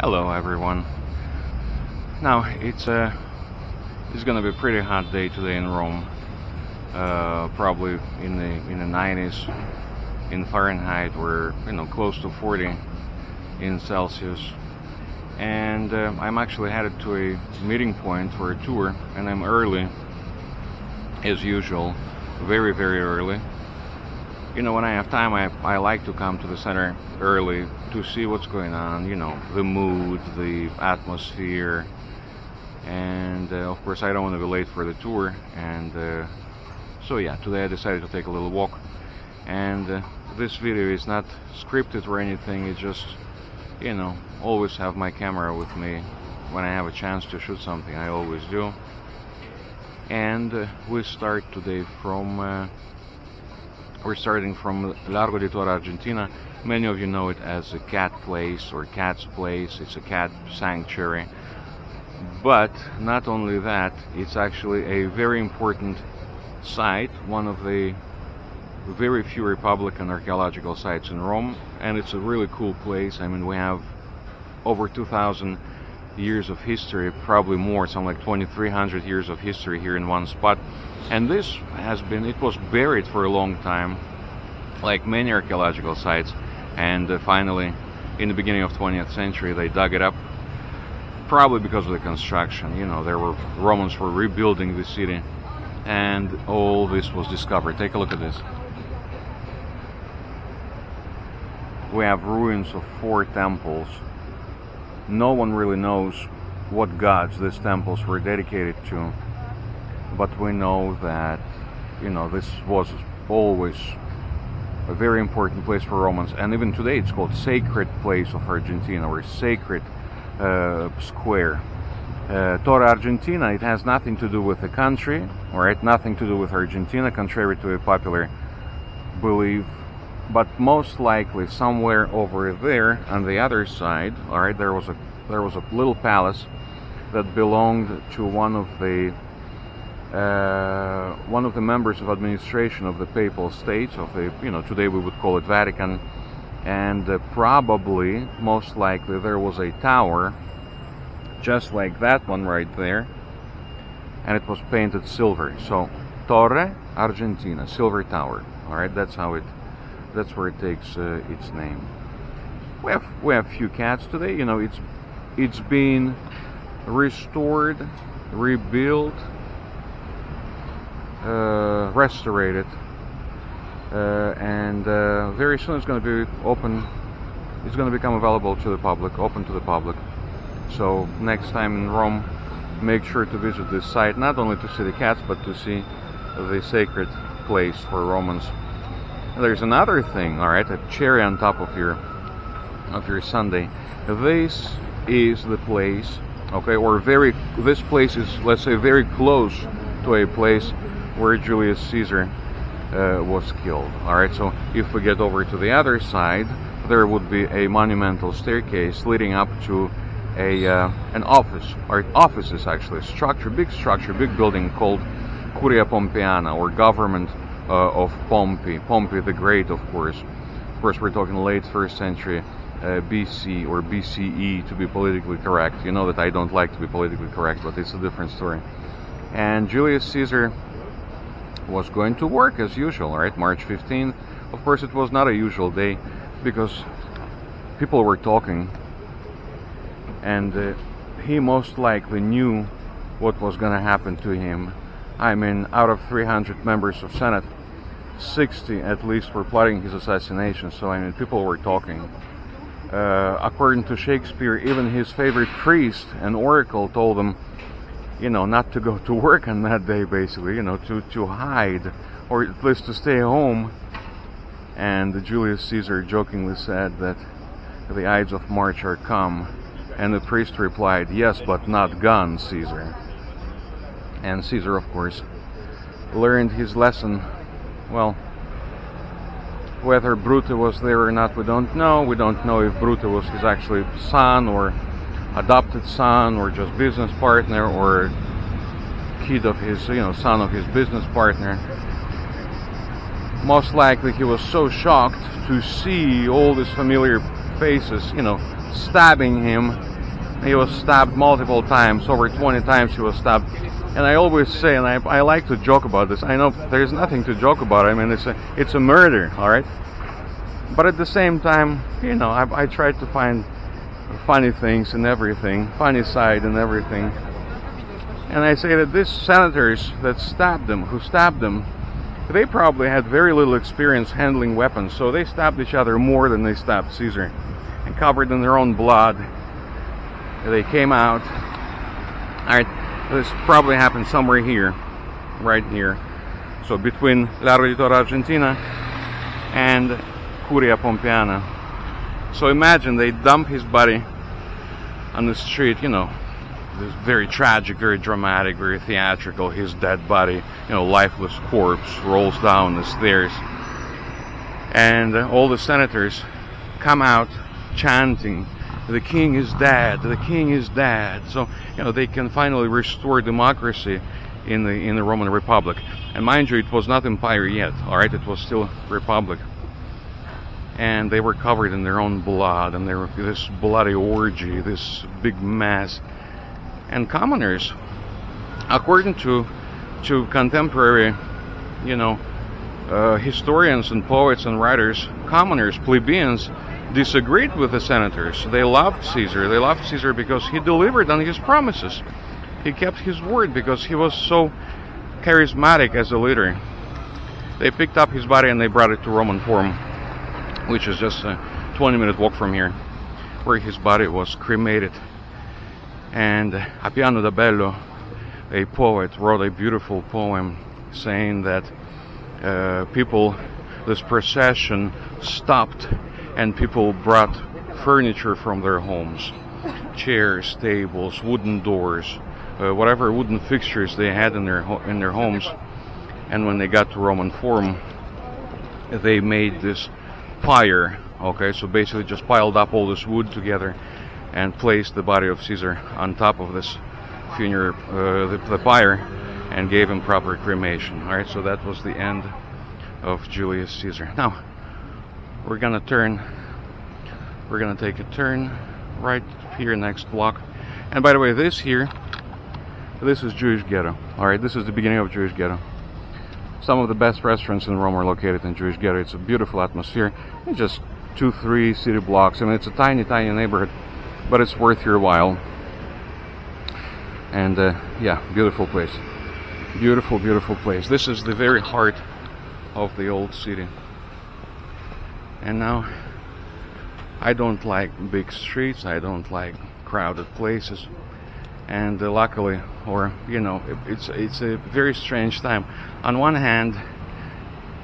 Hello everyone. Now it's gonna be a pretty hot day today in Rome. Probably in the 90s in Fahrenheit, we're close to 40 in Celsius. And I'm actually headed to a meeting point for a tour, and I'm early as usual, very early. When I have time, I like to come to the center early to see what's going on, the mood, the atmosphere, and of course I don't want to be late for the tour, and so yeah, today I decided to take a little walk, and this video is not scripted or anything, it's just, always have my camera with me when I have a chance to shoot something, I always do. And we start today from... we're starting from Largo di Torre Argentina. Many of you know it as a cat place or cat's place. It's a cat sanctuary. But not only that, it's actually a very important site, one of the very few Republican archaeological sites in Rome. And it's a really cool place. I mean, we have over 2,000 years of history, probably more, something like 2,300 years of history here in one spot. And this has been, it was buried for a long time, like many archaeological sites, and finally, in the beginning of 20th century, they dug it up, probably because of the construction, Romans were rebuilding the city, and all this was discovered. Take a look at this. We have ruins of 4 temples. No one really knows what gods these temples were dedicated to, but we know that, this was always a very important place for Romans, and even today it's called Sacred Place of Argentina, or Sacred Square. Torre Argentina, it has nothing to do with the country, alright, nothing to do with Argentina, contrary to a popular belief, but most likely somewhere over there on the other side, alright, there was a little palace that belonged to one of the members of administration of the papal states, of the, today we would call it Vatican, and probably, most likely, there was a tower just like that one right there, and it was painted silver. So Torre Argentina, silver tower, alright, that's where it takes its name. We have few cats today, it's been restored, rebuilt, restorated, and very soon it's going to be open, it's going to become available to the public, open to the public. So next time in Rome, make sure to visit this site, not only to see the cats, but to see the sacred place for Romans. And there's another thing, alright, a cherry on top of your sundae. This is the place, okay, or this place is, let's say, very close to a place where Julius Caesar was killed. Alright, so if we get over to the other side, there would be a monumental staircase leading up to a an office, or offices actually, a structure, big building called Curia Pompeiana, or government of Pompey the Great, of course. Of course, we're talking late 1st century BC, or BCE, to be politically correct. You know that I don't like to be politically correct, but it's a different story. And Julius Caesar was going to work as usual, right? March 15th. Of course, it was not a usual day because people were talking, and he most likely knew what was going to happen to him. I mean, out of 300 members of Senate, 60 at least were plotting his assassination. So, I mean, people were talking. According to Shakespeare, even his favorite priest and oracle told him, not to go to work on that day, basically, to hide, or at least to stay home. And Julius Caesar jokingly said that the Ides of March are come, and the priest replied, yes, but not gone, Caesar. And Caesar, of course, learned his lesson. Well, whether Brutus was there or not, we don't know. We don't know if Brutus was his actually son, or adopted son, or just business partner, or kid of his, son of his business partner. most likely he was so shocked to see all these familiar faces, you know, stabbing him. He was stabbed multiple times, over 20 times he was stabbed. And I always say, and I like to joke about this, I know there's nothing to joke about, I mean, it's a murder, alright? But at the same time, you know, I tried to find funny things in everything, funny side in everything. And I say that these senators that stabbed them, who stabbed them, they probably had very little experience handling weapons, so they stabbed each other more than they stabbed Caesar. And covered in their own blood, they came out. Alright, this probably happened somewhere here, right here. So between La Roditora Argentina and Curia Pompeiana. So imagine they dump his body on the street, you know, this very tragic, very dramatic, very theatrical, his dead body, you know, lifeless corpse rolls down the stairs. And all the senators come out chanting, "The king is dead, the king is dead." So, you know, they can finally restore democracy in the Roman Republic. And mind you, it was not empire yet, alright? It was still republic. And they were covered in their own blood, and there was this bloody orgy, this big mass. And commoners, according to contemporary, you know, historians and poets and writers, commoners, plebeians, disagreed with the senators. They loved Caesar. They loved Caesar because he delivered on his promises. He kept his word because he was so charismatic as a leader. They picked up his body and they brought it to Roman Forum, which is just a 20-minute walk from here, where his body was cremated. And Appiano da Bello, a poet, wrote a beautiful poem saying that people, this procession stopped and people brought furniture from their homes. Chairs, tables, wooden doors, whatever wooden fixtures they had in their homes. And when they got to Roman Forum, they made this pyre, okay, so basically just piled up all this wood together and placed the body of Caesar on top of this funeral, the pyre, and gave him proper cremation. Alright, so that was the end of Julius Caesar. Now, we're gonna take a turn right here, next block. And by the way, this here, this is Jewish Ghetto. Alright, this is the beginning of Jewish Ghetto. Some of the best restaurants in Rome are located in Jewish Ghetto. It's a beautiful atmosphere. It's just 2-3 city blocks. I mean, it's a tiny, tiny neighborhood, but it's worth your while. And yeah, beautiful place. Beautiful, beautiful place. This is the very heart of the old city. And now, I don't like big streets. I don't like crowded places. And luckily, or you know, it's a very strange time. On one hand,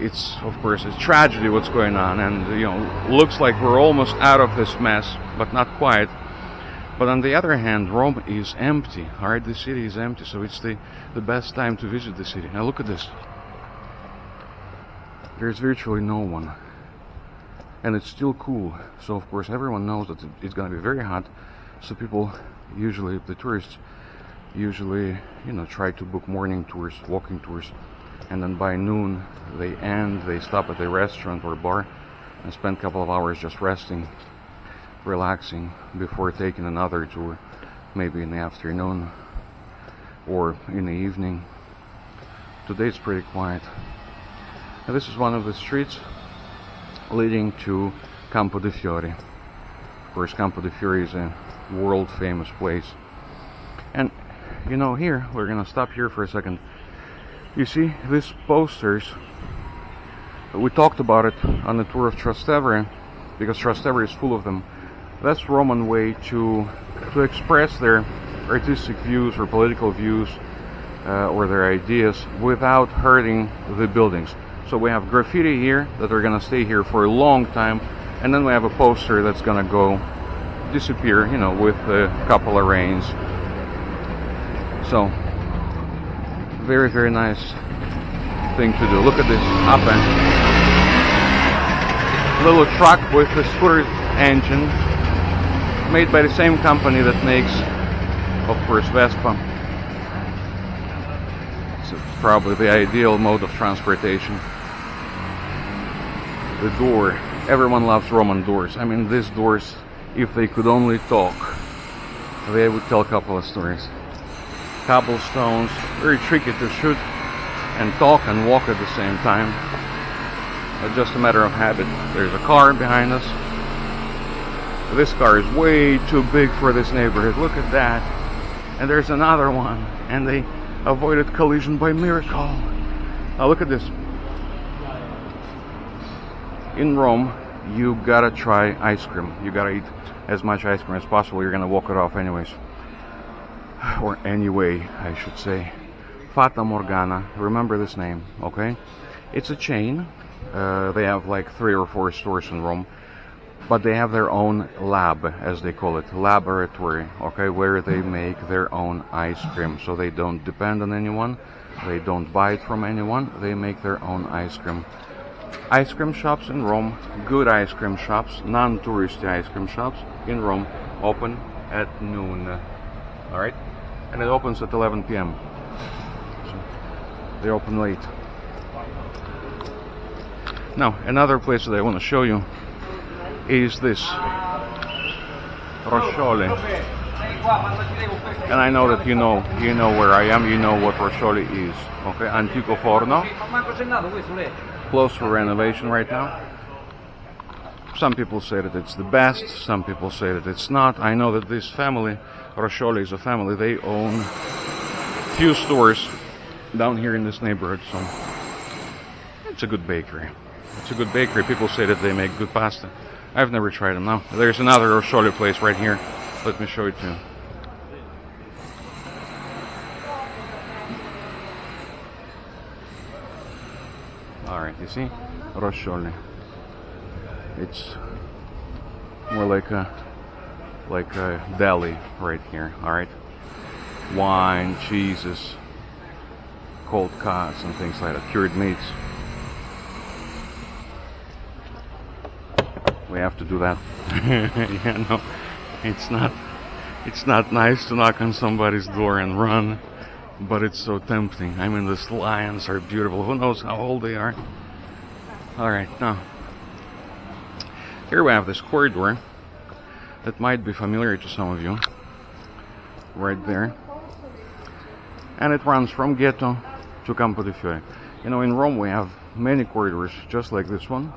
it's of course a tragedy what's going on, and you know, looks like we're almost out of this mess, but not quite. But on the other hand, Rome is empty. All right, the city is empty, so it's the best time to visit the city. Now look at this. There's virtually no one, and it's still cool. So of course, everyone knows that it's going to be very hot, so people. Usually the tourists usually, you know, try to book morning tours, walking tours, and then by noon they stop at a restaurant or bar and spend a couple of hours just resting, relaxing, before taking another tour, maybe in the afternoon or in the evening. Today it's pretty quiet. Now this is one of the streets leading to Campo de' Fiori. Of course, Campo de' Fiori is a world-famous place. And you know, here we're gonna stop here for a second. You see these posters, we talked about it on the tour of Trastevere, because Trastevere is full of them. That's Roman way to express their artistic views or political views or their ideas without hurting the buildings. So we have graffiti here that are gonna stay here for a long time, and then we have a poster that's gonna go disappear, you know, with a couple of rains. So very, very nice thing to do. Look at this up and little truck with a scooter engine, made by the same company that makes, of course, Vespa. It's probably the ideal mode of transportation. the door. Everyone loves Roman doors. I mean, these doors, if they could only talk, they would tell a couple of stories. Cobblestones, very tricky to shoot and talk and walk at the same time. It's just a matter of habit. There's a car behind us. This car is way too big for this neighborhood. Look at that. And there's another one. And they avoided collision by miracle. Now look at this. In Rome, you gotta try ice cream. You gotta eat as much ice cream as possible. You're gonna walk it off anyways. Or anyway, I should say. Fata Morgana. Remember this name, okay? It's a chain. They have like 3 or 4 stores in Rome. But they have their own lab, as they call it, laboratory, okay, where they make their own ice cream. So they don't depend on anyone, they don't buy it from anyone, they make their own ice cream. Ice cream shops in Rome, good ice cream shops, non-touristy ice cream shops in Rome, open at noon, alright? And it opens at 11 p.m. So they open late. Now, another place that I want to show you is this Roscioli, and I know that you know where I am, you know what Roscioli is, okay? Antico Forno, closed for renovation right now. Some people say that it's the best, some people say that it's not. I know that this family, Roscioli is a family, they own few stores down here in this neighborhood, so it's a good bakery. It's a good bakery. People say that they make good pasta. I've never tried them. Now, there's another Roscioli place right here. Let me show it to you. Alright, you see? Roscioli. It's more like a deli right here, alright? Wine, cheeses, cold cuts and things like that, cured meats. We have to do that. Yeah, no, it's not nice to knock on somebody's door and run, but it's so tempting. I mean, these lions are beautiful. Who knows how old they are? All right, now here we have this corridor that might be familiar to some of you, right there, and it runs from Ghetto to Campo de' Fiori. You know, in Rome we have many corridors just like this one,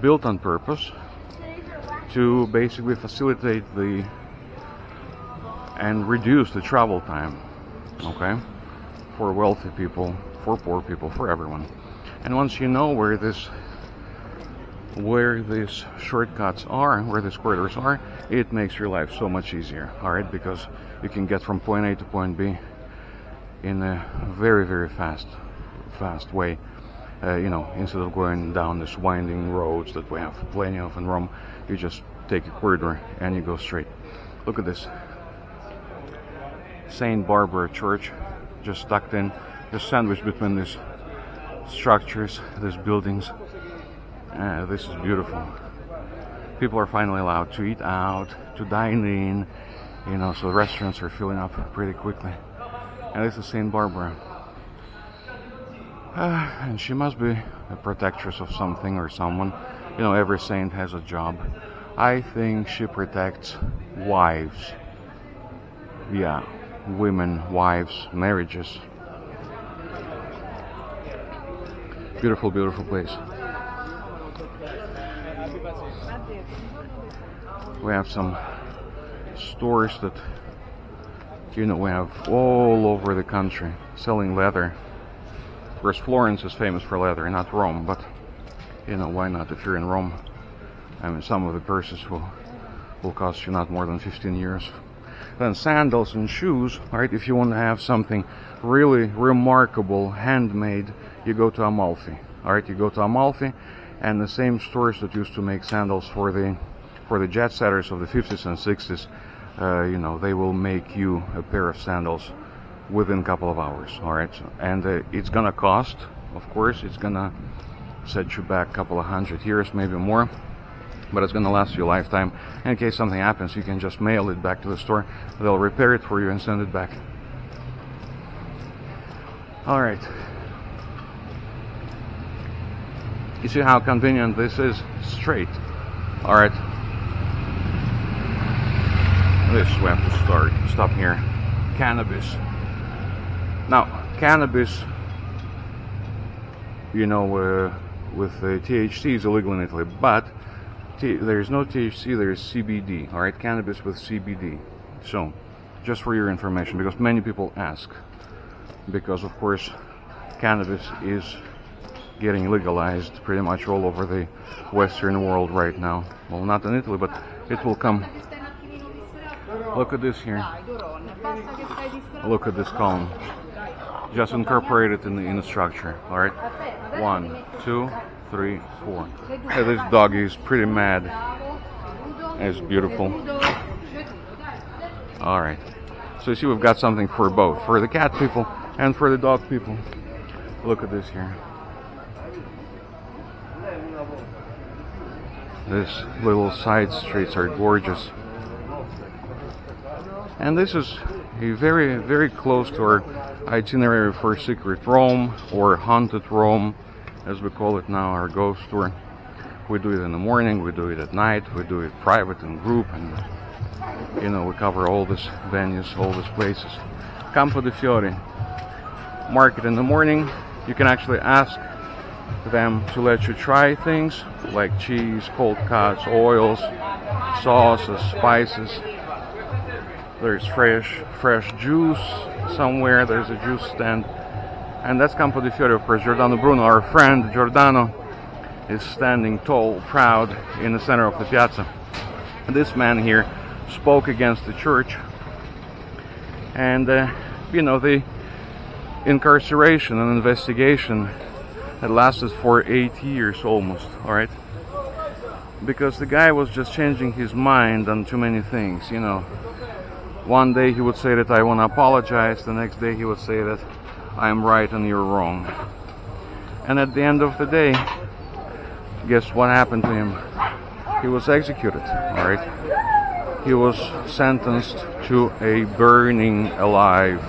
built on purpose to basically facilitate the and reduce the travel time, okay, for wealthy people, for poor people, for everyone. And once you know where these shortcuts are, where these corridors are, it makes your life so much easier, all right? Because you can get from point A to point B in a very, very fast way. You know, instead of going down these winding roads that we have plenty of in Rome, you just take a corridor and you go straight. Look at this. Saint Barbara Church, just tucked in, just sandwiched between these structures, these buildings. This is beautiful. People are finally allowed to eat out, to dine in, you know, so restaurants are filling up pretty quickly. And this is Saint Barbara. And she must be a protectress of something or someone. You know, every saint has a job. I think she protects wives. Yeah, women, wives, marriages. Beautiful, beautiful place. We have some stores that, you know, we have all over the country selling leather. Of course, Florence is famous for leather, not Rome, but you know, why not? If you're in Rome, I mean, some of the purses will cost you not more than 15 euros. Then sandals and shoes, right? If you want to have something really remarkable, handmade, you go to Amalfi. All right, you go to Amalfi, and the same stores that used to make sandals for the jet setters of the 50s and 60s, you know, they will make you a pair of sandals within a couple of hours, all right? And it's gonna cost, of course, it's gonna set you back a couple of hundred years, maybe more, but it's gonna last you a lifetime. In case something happens, you can just mail it back to the store. They'll repair it for you and send it back. All right. You see how convenient this is? Straight. Alright. This we have to stop here. Cannabis. Now, cannabis, you know, with THC is illegal in Italy, but there is no THC, there is CBD. Alright, cannabis with CBD. So, just for your information, because many people ask, because of course cannabis is getting legalized pretty much all over the Western world right now. Well, not in Italy, but it will come. Look at this here. Look at this column. Just incorporate it in the structure. All right. 1, 2, 3, 4. Hey, this doggy is pretty mad. It's beautiful. All right. So you see, we've got something for both, for the cat people and for the dog people. Look at this here. These little side streets are gorgeous. And this is a very, very close to our itinerary for Secret Rome, or Haunted Rome, as we call it now, our ghost tour. We do it in the morning, we do it at night, we do it private and group, and you know, we cover all these venues, all these places. Campo de' Fiori. Market in the morning. You can actually ask them to let you try things like cheese, cold cuts, oils, sauces, spices. There's fresh juice somewhere. There's a juice stand, and that's Campo de' Fiori. Of course, Giordano Bruno, our friend Giordano, is standing tall, proud in the center of the piazza. This man here spoke against the church, and you know, the incarceration and investigation that lasted for 8 years almost, alright? Because the guy was just changing his mind on too many things, you know. One day he would say that I want to apologize, the next day he would say that I'm right and you're wrong. And at the end of the day, guess what happened to him? He was executed, alright? He was sentenced to a burning alive.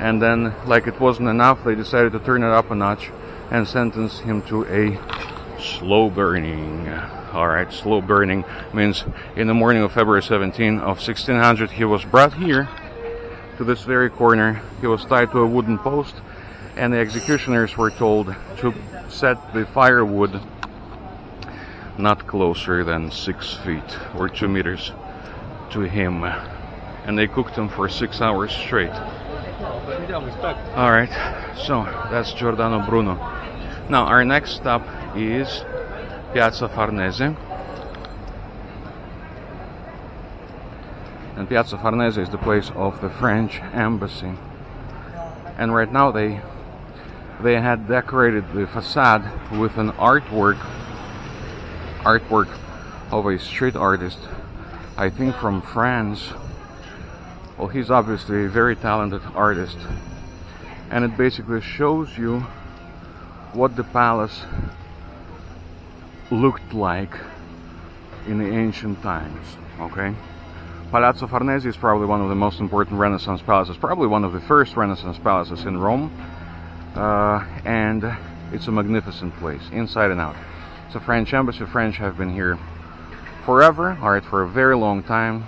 And then, like it wasn't enough, they decided to turn it up a notch and sentence him to a slow burning. Alright, slow burning means in the morning of February 17 of 1600 he was brought here to this very corner. He was tied to a wooden post, and the executioners were told to set the firewood not closer than 6 feet or 2 meters to him. And they cooked him for 6 hours straight. Alright, so that's Giordano Bruno. Now our next stop is Piazza Farnese. And Piazza Farnese is the place of the French embassy. And right now they had decorated the facade with an artwork of a street artist, I think from France. Well, he's obviously a very talented artist, and it basically shows you what the palace looked like in the ancient times, okay? Palazzo Farnese is probably one of the most important Renaissance palaces, probably one of the first Renaissance palaces in Rome, and it's a magnificent place, inside and out. It's a French embassy. French have been here forever, alright, for a very long time.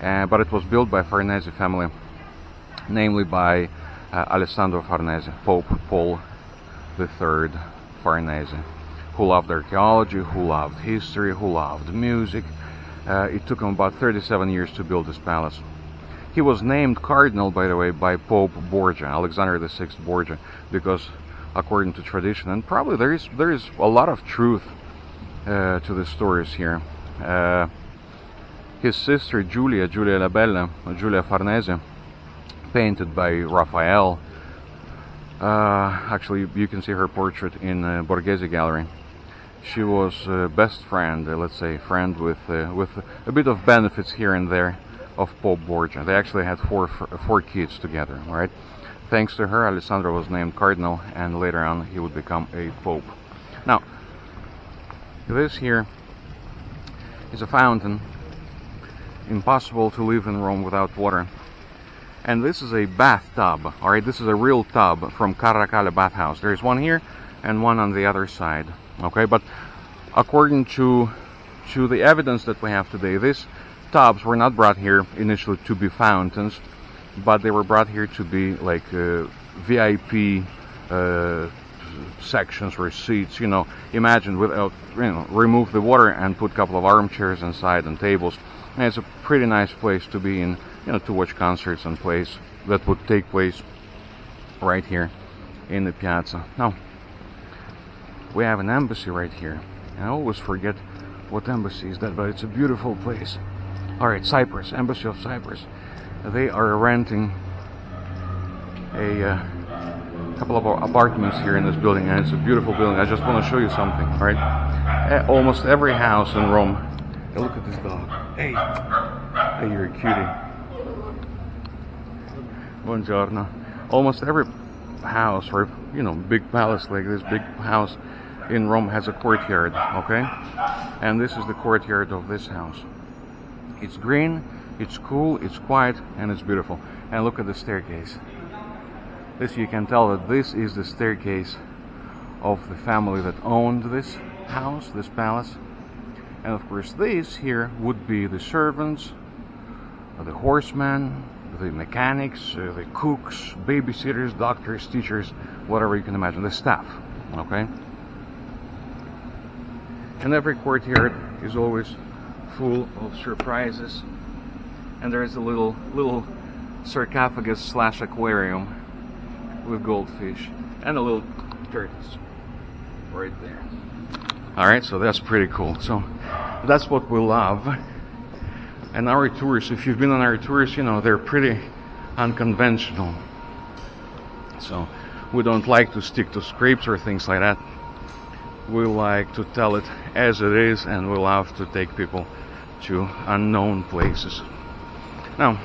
But it was built by Farnese family, namely by Alexander Farnese, Pope Paul III Farnese, who loved archaeology, who loved history, who loved music. It took him about 37 years to build this palace. He was named cardinal, by the way, by Pope Borgia, Alexander VI Borgia, because according to tradition, and probably there is a lot of truth to the stories here. His sister Giulia la Bella, Giulia Farnese, painted by Raphael. Actually, you can see her portrait in Borghese Gallery. She was best friend, let's say, friend with a bit of benefits here and there of Pope Borgia. They actually had four kids together, right? Thanks to her, Alessandro was named cardinal, and later on he would become a pope. Now, this here is a fountain. Impossible to live in Rome without water. And this is a bathtub, alright? This is a real tub from Caracalla Bathhouse. There is one here, and one on the other side. Okay, but according to the evidence that we have today, these tubs were not brought here initially to be fountains, but they were brought here to be like VIP sections or seats, you know. Imagine without, you know, remove the water and put a couple of armchairs inside and tables. And it's a pretty nice place to be in, you know, to watch concerts and plays that would take place right here in the piazza. Now, we have an embassy right here. I always forget what embassy is that, but it's a beautiful place. Alright, Cyprus, Embassy of Cyprus. They are renting a couple of apartments here in this building, and it's a beautiful building. I just want to show you something, right? Almost every house in Rome. Hey, look at this dog. Hey! Hey, you're a cutie. Buongiorno. Almost every house, or, you know, big palace like this, big house in Rome has a courtyard, okay? And this is the courtyard of this house. It's green, it's cool, it's quiet, and it's beautiful. And look at the staircase. This, you can tell that this is the staircase of the family that owned this house, this palace. And of course, these here would be the servants, the horsemen, the mechanics, the cooks, babysitters, doctors, teachers, whatever you can imagine, the staff, okay? And every courtyard is always full of surprises. And there is a little sarcophagus / aquarium with goldfish and a little turtles right there. Alright, so that's pretty cool. So that's what we love. And our tours, if you've been on our tours, you know, they're pretty unconventional. So we don't like to stick to scripts or things like that. We like to tell it as it is, and we love to take people to unknown places. Now,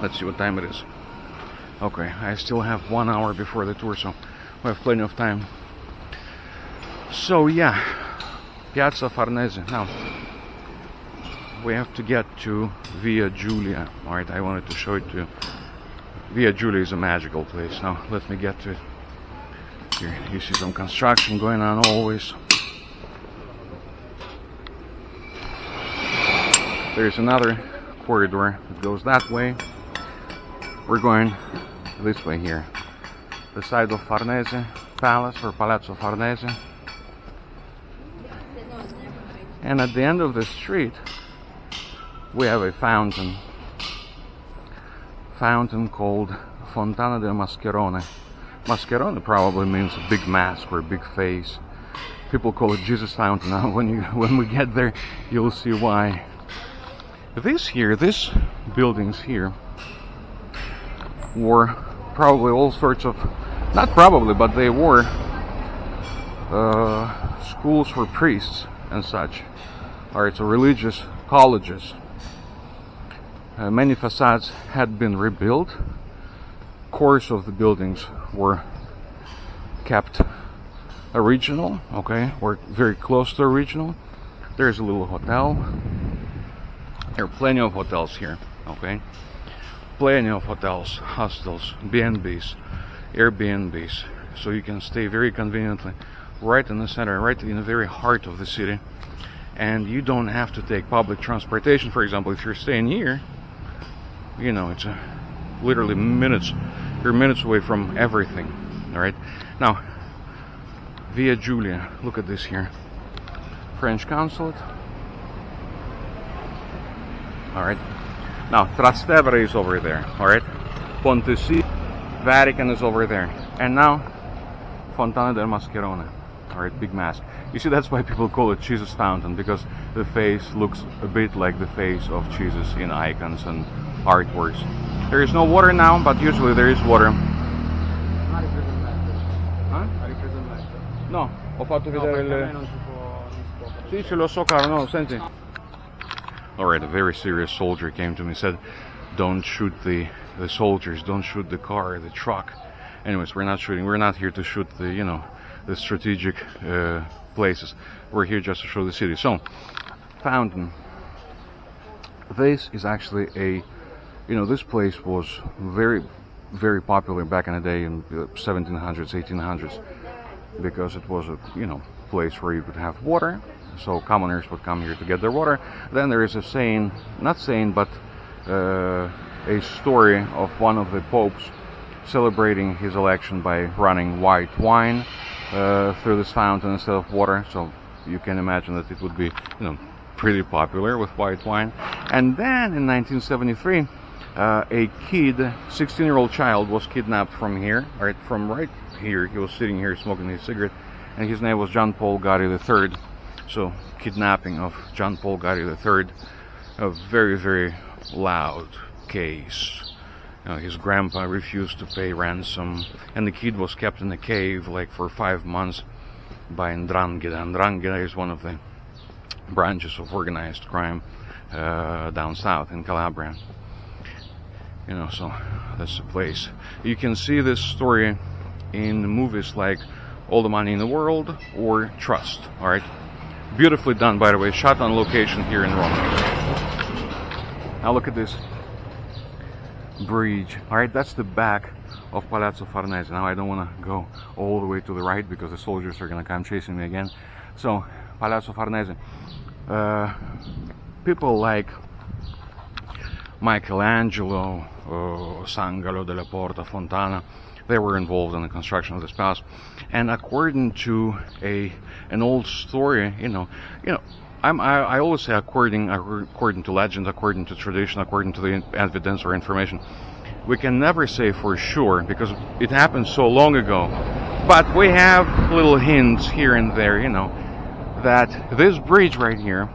let's see what time it is. Okay, I still have 1 hour before the tour, so we have plenty of time. So yeah, Piazza Farnese. Now, we have to get to Via Giulia. Alright, I wanted to show it to you. Via Giulia is a magical place. Now, let me get to it. Here, you see some construction going on always. There's another corridor that goes that way. We're going this way here. The side of Farnese Palace or Palazzo Farnese. And at the end of the street we have a fountain. Fountain called Fontana del Mascherone. Mascherone probably means big mask or big face. People call it Jesus Fountain. Now when we get there you'll see why. These buildings here were probably all sorts of, not probably, but they were schools for priests and such. Alright, so religious colleges. Many facades had been rebuilt. Cores of the buildings were kept original, okay, or very close to original. There's a little hotel. There are plenty of hotels here, okay? Plenty of hotels, hostels, B&Bs, Airbnbs, so you can stay very conveniently right in the center, right in the very heart of the city, and you don't have to take public transportation. For example, if you're staying here, you know, it's literally minutes, you're minutes away from everything. All right, now Via Giulia, look at this here, French consulate. All right, now Trastevere is over there, all right, Ponte Sant'Angelo, Vatican is over there, and now Fontana del Mascherone, all right, big mask. You see, that's why people call it Jesus Fountain, because the face looks a bit like the face of Jesus in icons and artworks. There is no water now, but usually there is water. Huh? No, ho fatto vedere il... Sì, ce lo so, caro, no, senti. Alright, a very serious soldier came to me and said, don't shoot the soldiers, don't shoot the car, the truck. Anyways, we're not shooting, we're not here to shoot the, you know, the strategic places. We're here just to show the city. So, fountain. This is actually a, you know, this place was very, very popular back in the day in the 1700s, 1800s. because it was a, you know, place where you could have water, so commoners would come here to get their water. Then there is a saying, not saying, but a story of one of the popes celebrating his election by running white wine through this fountain instead of water, so you can imagine that it would be, you know, pretty popular with white wine. And then in 1973 a kid, 16-year-old child, was kidnapped from here, right, from right here. He was sitting here smoking his cigarette, and his name was John Paul Getty III. So kidnapping of John Paul Getty III, a very, very loud case. You know, his grandpa refused to pay ransom, and the kid was kept in a cave like for 5 months by Ndrangheta. Ndrangheta is one of the branches of organized crime down south in Calabria. You know, so that's the place. You can see this story in movies like All the Money in the World or Trust. All right, beautifully done, by the way, shot on location here in Rome. Now look at this bridge. All right, that's the back of Palazzo Farnese. Now I don't want to go all the way to the right because the soldiers are going to come chasing me again. So Palazzo Farnese. People like Michelangelo, Sangalo della Porta, Fontana, they were involved in the construction of this palace. And according to an old story, you know, I always say according to legend, according to tradition, according to the evidence or information. We can never say for sure because it happened so long ago. But we have little hints here and there, you know, that this bridge right here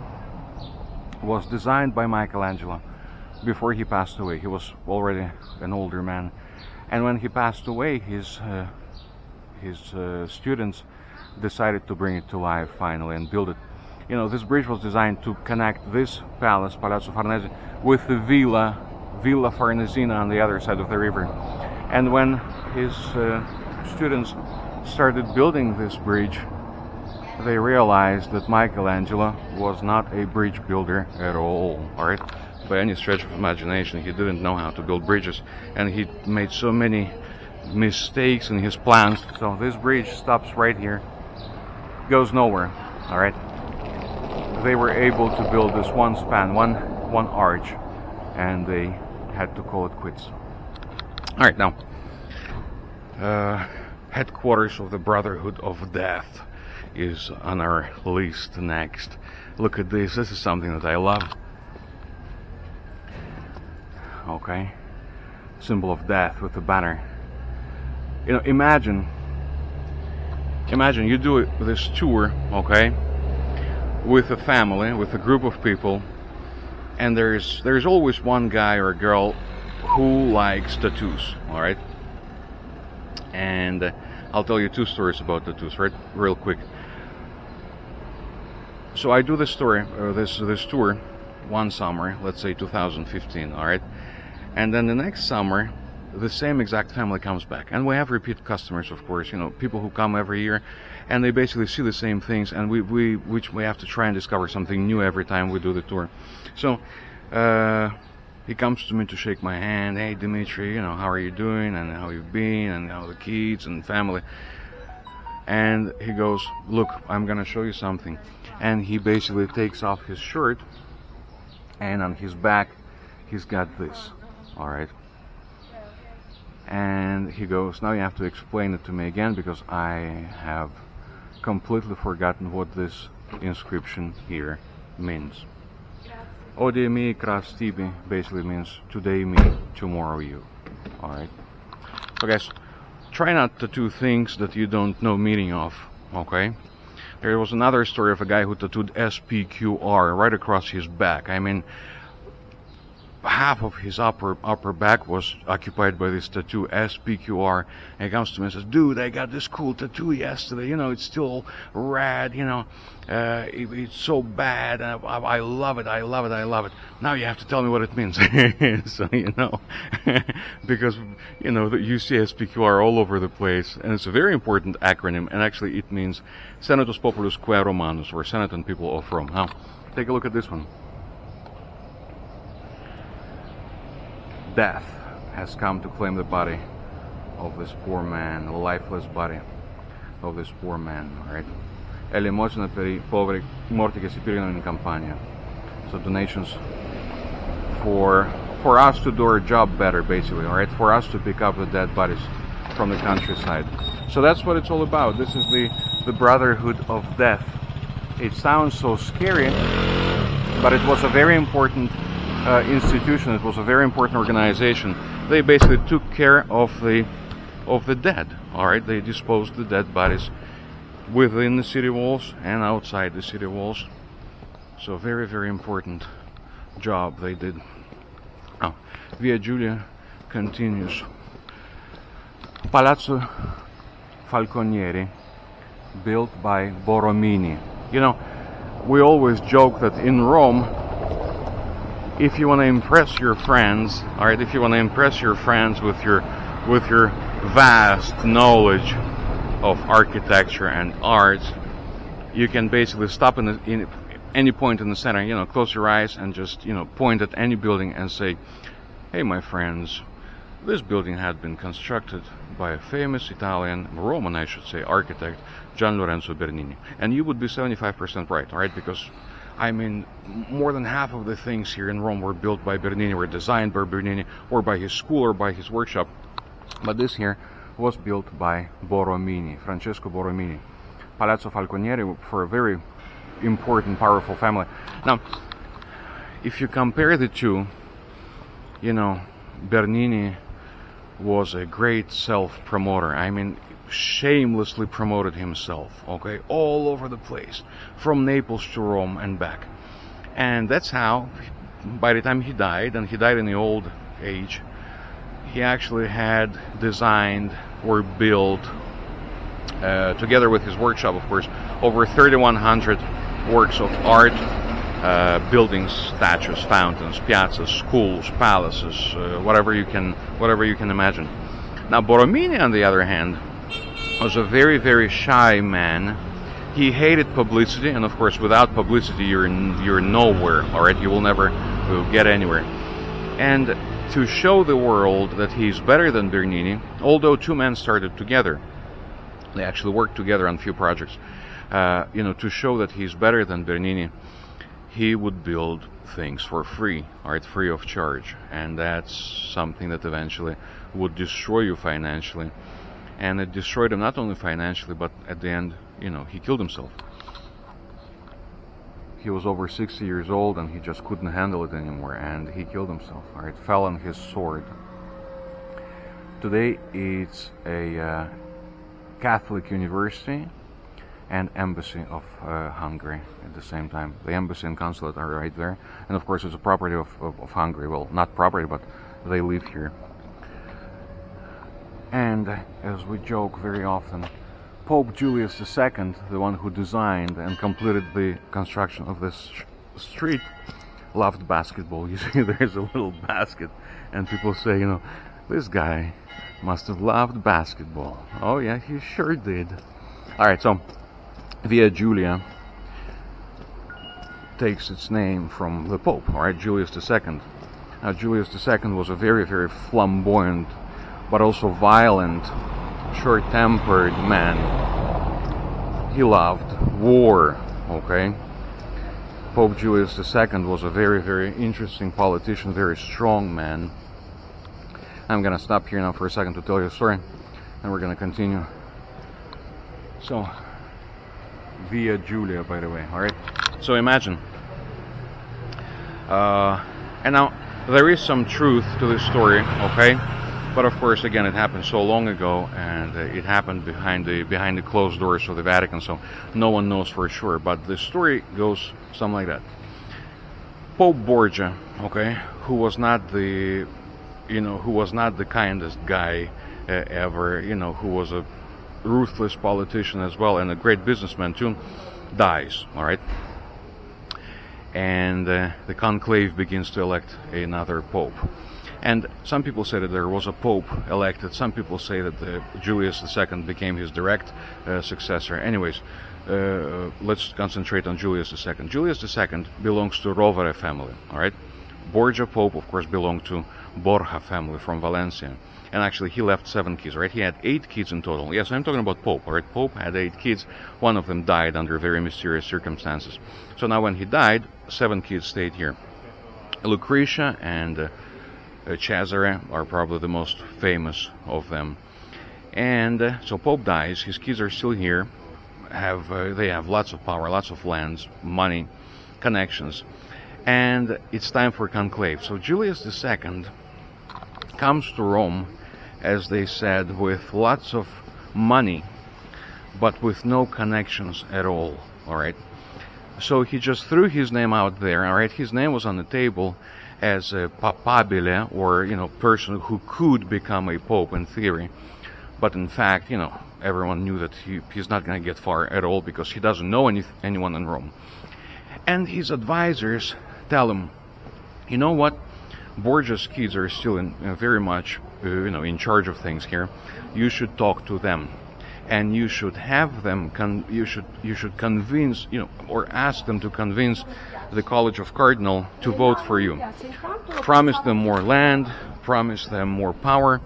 was designed by Michelangelo before he passed away. He was already an older man, and when he passed away, his students decided to bring it to life finally and build it. You know, this bridge was designed to connect this palace, Palazzo Farnese, with the Villa Farnesina on the other side of the river. And when his students started building this bridge, they realized that Michelangelo was not a bridge builder at all. All right, by any stretch of imagination, he didn't know how to build bridges, and he made so many mistakes in his plans. So this bridge stops right here, goes nowhere. All right, they were able to build this one span, one arch, and they had to call it quits. All right, now headquarters of the Brotherhood of Death is on our list next. Look at this. This is something that I love. Okay, symbol of death with the banner. You know, imagine you do this tour, okay, with a family, with a group of people, and there's always one guy or girl who likes tattoos. All right, and I'll tell you two stories about tattoos, right, real quick. So I do this story, or this tour, one summer, let's say 2015, all right, and then the next summer, the same exact family comes back, and we have repeat customers, of course, you know, people who come every year, and they basically see the same things, and we have to try and discover something new every time we do the tour. So he comes to me to shake my hand. Hey, Dimitri, you know, how are you doing, and how you've been, and how the kids and family. And he goes, look, I'm gonna show you something. And he basically takes off his shirt, and on his back he's got this. All right, and he goes, now you have to explain it to me again because I have completely forgotten what this inscription here means. Ode mi cras tibi basically means today me, tomorrow you. All right, so guys, try not to do things that you don't know meaning of. Okay, there was another story of a guy who tattooed SPQR right across his back. I mean, half of his upper back was occupied by this tattoo, SPQR. And he comes to me and says, dude, I got this cool tattoo yesterday, you know, it's still rad, you know, it's so bad, I love it, I love it, I love it. Now you have to tell me what it means. So, you know, because, you know, you see SPQR all over the place, and it's a very important acronym, and actually it means Senatus Populus Quae Romanus, or Senate and People of Rome. Now, take a look at this one. Death has come to claim the body of this poor man, a lifeless body. of this poor man, right? Elemosina per I poveri morti che si piegano in Campania. So donations for us to do our job better, basically, right? For us to pick up the dead bodies from the countryside. So that's what it's all about. This is the Brotherhood of Death. It sounds so scary, but it was a very important institution. It was a very important organization. They basically took care of the dead. All right, they disposed the dead bodies within the city walls and outside the city walls. So very, very important job they did. Oh, Via Giulia continues. Palazzo Falconieri, built by Borromini. You know, we always joke that in Rome, if you want to impress your friends, all right, if you want to impress your friends with your vast knowledge of architecture and art, you can basically stop in any point in the center, you know, close your eyes and just, you know, point at any building and say, hey, my friends, this building had been constructed by a famous Italian, Roman, I should say, architect, Gian Lorenzo Bernini. And you would be 75% right, all right? Because, I mean, more than half of the things here in Rome were built by Bernini, were designed by Bernini, or by his school, or by his workshop. But this here was built by Borromini, Francesco Borromini. Palazzo Falconieri, for a very important, powerful family. Now, if you compare the two, you know, Bernini was a great self-promoter. I mean, shamelessly promoted himself, okay, all over the place, from Naples to Rome and back. And that's how, by the time he died, and he died in the old age, he actually had designed or built, together with his workshop, of course, over 3,100 works of art, buildings, statues, fountains, piazzas, schools, palaces, whatever you can imagine. Now, Borromini, on the other hand, was a very, very shy man. He hated publicity, and of course, without publicity, you're nowhere. All right, you will never get anywhere. And to show the world that he's better than Bernini, although two men started together, they actually worked together on a few projects, you know, to show that he's better than Bernini, he would build things for free, all right, free of charge. And that's something that eventually would destroy you financially. And it destroyed him not only financially, but at the end, you know, he killed himself. He was over 60 years old and he just couldn't handle it anymore, and he killed himself, all right, fell on his sword. Today it's a Catholic university and embassy of Hungary at the same time. The embassy and consulate are right there, and of course it's a property of Hungary. Well, not property, but they live here. And as we joke very often, Pope Julius II, the one who designed and completed the construction of this street, loved basketball. You see, there's a little basket, and people say, you know, this guy must have loved basketball. Oh yeah, he sure did. All right, so Via Giulia takes its name from the Pope, all right, Julius II. Now, Julius II was a very, very flamboyant, but also violent, short-tempered man. He loved war, okay? Pope Julius II was a very, very interesting politician, very strong man. I'm gonna stop here now for a second to tell you a story, and we're gonna continue. So, Via Giulia, by the way, all right? So imagine. And now, there is some truth to this story, okay? But of course, again, it happened so long ago, and it happened behind the closed doors of the Vatican, so no one knows for sure. But the story goes something like that: Pope Borgia, okay, who was not the kindest guy ever, you know, who was a ruthless politician as well and a great businessman too, dies. All right, and the conclave begins to elect another pope. And some people say that there was a pope elected. Some people say that Julius II became his direct successor. Anyways, let's concentrate on Julius II. Julius II belongs to Rovere family, all right? Borgia Pope, of course, belonged to Borja family from Valencia. And actually, he left 7 kids, right? He had 8 kids in total. Yes, I'm talking about Pope, right? Pope had 8 kids. One of them died under very mysterious circumstances. So now when he died, 7 kids stayed here. Lucretia and Cesare are probably the most famous of them. And so Pope dies, his kids are still here, they have lots of power, lots of lands, money, connections. And it's time for conclave. So Julius II comes to Rome, as they said, with lots of money, but with no connections at all, all right? So he just threw his name out there, all right? His name was on the table as a papabile, or, you know, person who could become a pope in theory. But in fact, you know, everyone knew that he's not going to get far at all, because he doesn't know anyone in Rome. And his advisors tell him, you know what? Borgia's kids are still very much, in charge of things here. You should talk to them, and you should have them. You should convince, or ask them to convince the College of Cardinal to vote for you. Promise them more land. Promise them more power,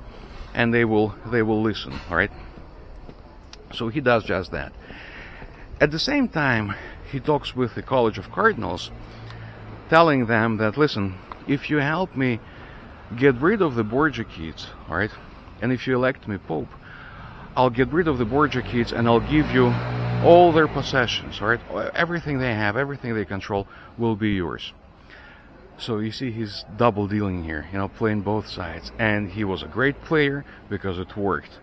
and they will listen. All right. So he does just that. At the same time, he talks with the College of Cardinals, telling them that, listen, if you help me get rid of the Borgia kids, all right, and if you elect me Pope, I'll get rid of the Borgia kids and I'll give you all their possessions, all right? Everything they have, everything they control will be yours. So you see, he's double dealing here, playing both sides. And he was a great player because it worked.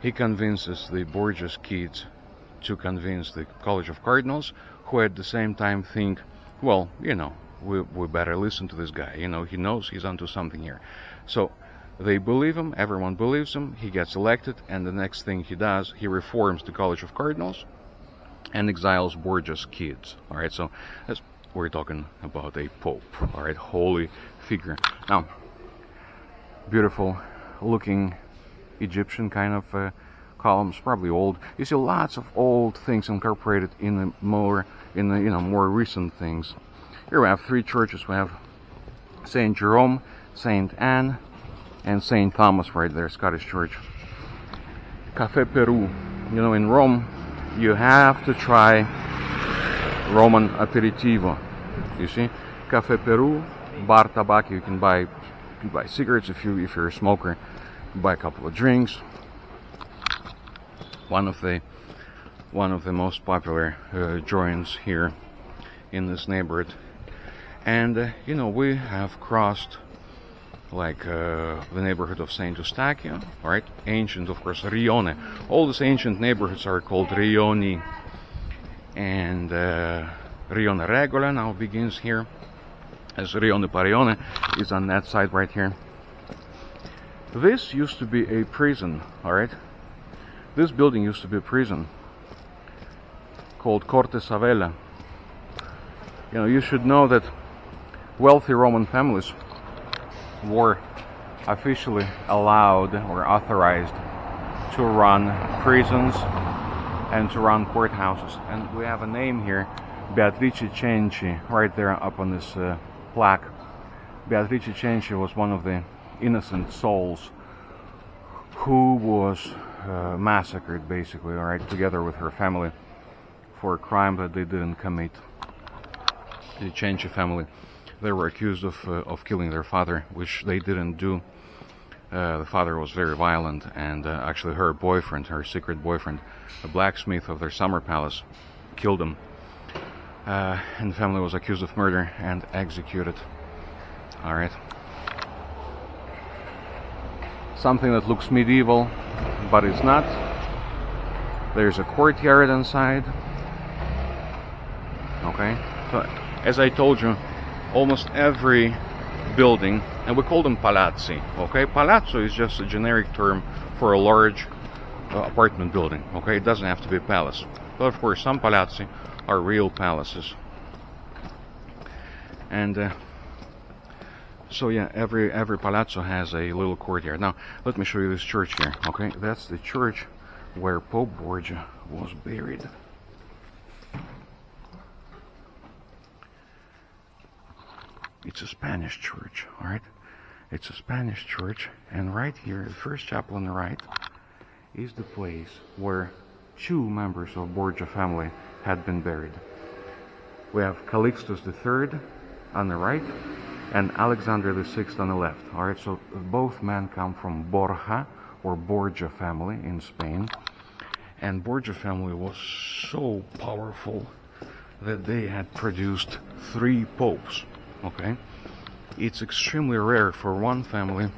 He convinces the Borgia's kids to convince the College of Cardinals, who at the same time think, well, we better listen to this guy, he knows he's onto something here. So they believe him, everyone believes him, he gets elected, and the next thing he does, he reforms the College of Cardinals and exiles Borgia's kids. All right, so that's, we're talking about a pope, all right, holy figure. Now, beautiful looking Egyptian kind of columns, probably old. You see lots of old things incorporated in the more recent things. Here we have 3 churches. We have St. Jerome, St. Anne, and St. Thomas right there, Scottish Church. Café Peru. In Rome, you have to try Roman aperitivo. You see? Café Peru, bar tabac. You can buy cigarettes if you're a smoker. Buy a couple of drinks. One of the most popular joints here in this neighborhood. And we have crossed the neighborhood of Saint Eustachio, right? Ancient, of course, Rione. All these ancient neighborhoods are called Rioni, and Rione Regola now begins here, as Rione Parione is on that side right here. This used to be a prison, all right? This building used to be a prison called Corte Savella. You should know that wealthy Roman families were officially allowed or authorized to run prisons and to run courthouses. And we have a name here, Beatrice Cenci, right there up on this plaque. Beatrice Cenci was one of the innocent souls who was massacred, basically, all right, together with her family for a crime that they didn't commit. The Cenci family, they were accused of killing their father, which they didn't do. The father was very violent, and actually her boyfriend, her secret boyfriend, a blacksmith of their summer palace, killed him. And the family was accused of murder and executed. All right. Something that looks medieval, but it's not. There's a courtyard inside. Okay. So, as I told you, almost every building, and we call them palazzi, okay? Palazzo is just a generic term for a large apartment building, okay? It doesn't have to be a palace. But of course, some palazzi are real palaces. And so yeah, every palazzo has a little courtyard. Now, let me show you this church here, okay? That's the church where Pope Borgia was buried. It's a Spanish church, all right? It's a Spanish church, and right here, the first chapel on the right, is the place where two members of Borgia family had been buried. We have Calixtus III on the right, and Alexander VI on the left. All right, so both men come from Borja, or Borgia family in Spain. And Borgia family was so powerful that they had produced 3 popes, okay? It's extremely rare for one family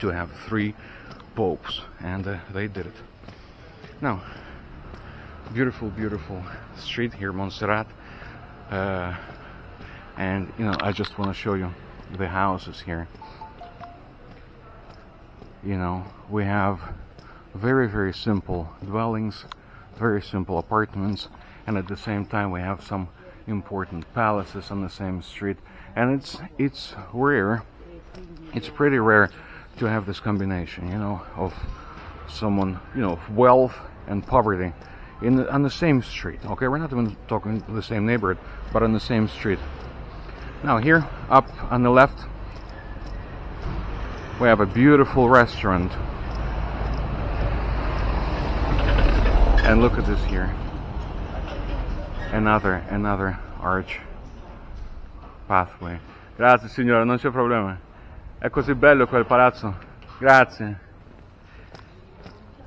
to have 3 popes, and they did it. Now, beautiful, beautiful street here, Montserrat. And, you know, I just want to show you the houses here. You know, we have very, very simple dwellings, very simple apartments, and at the same time we have some important palaces on the same street. And it's rare, it's pretty rare to have this combination, you know, of someone, you know, of wealth and poverty on the same street. Okay, we're not even talking the same neighborhood, but on the same street. Now here, up on the left, we have a beautiful restaurant. And look at this here. Another arch pathway. Grazie signora, non c'è problema. È così bello quel palazzo. Grazie.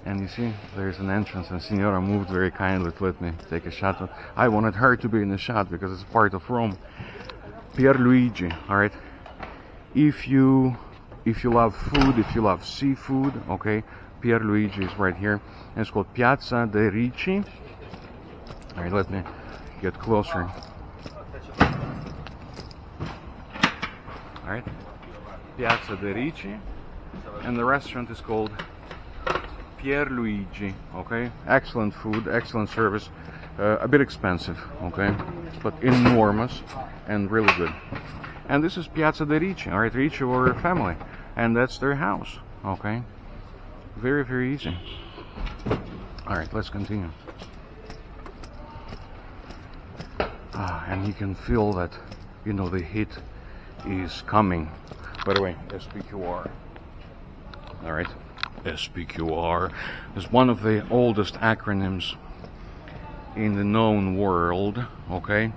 And you see, there's an entrance, and Signora moved very kindly to let me take a shot. I wanted her to be in the shot because it's part of Rome. Pierluigi, all right? If you love food, if you love seafood, okay, Pierluigi is right here. And it's called Piazza dei Ricci. All right, let me get closer. All right, Piazza dei Ricci, and the restaurant is called Pierluigi, okay? Excellent food, excellent service, a bit expensive, okay? But enormous and really good. And this is Piazza dei Ricci, all right? Ricci were a family, and that's their house, okay? Very, very easy. All right, let's continue. And you can feel that, you know, the heat is coming. By the way, SPQR, all right? SPQR is one of the oldest acronyms in the known world, okay?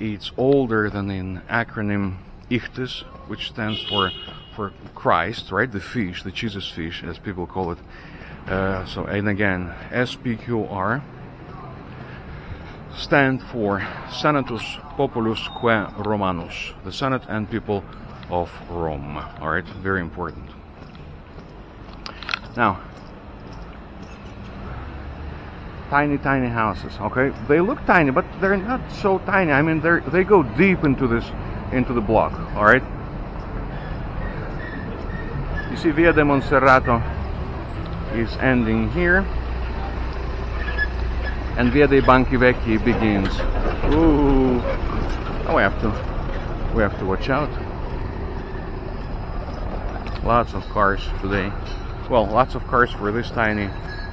It's older than the acronym ICHTIS, which stands for Christ, right? The fish, the Jesus fish, as people call it. So, and again, SPQR stands for Senatus Populusque Romanus, the Senate and people of Rome, all right? Very important. Now, tiny, tiny houses, okay? They look tiny, but they're not so tiny. I mean, they go deep into the block, all right? You see, Via de Monserrato is ending here, and Via dei Banchi Vecchi begins. Ooh, oh, we have to watch out. Lots of cars today. Well, lots of cars for this tiny,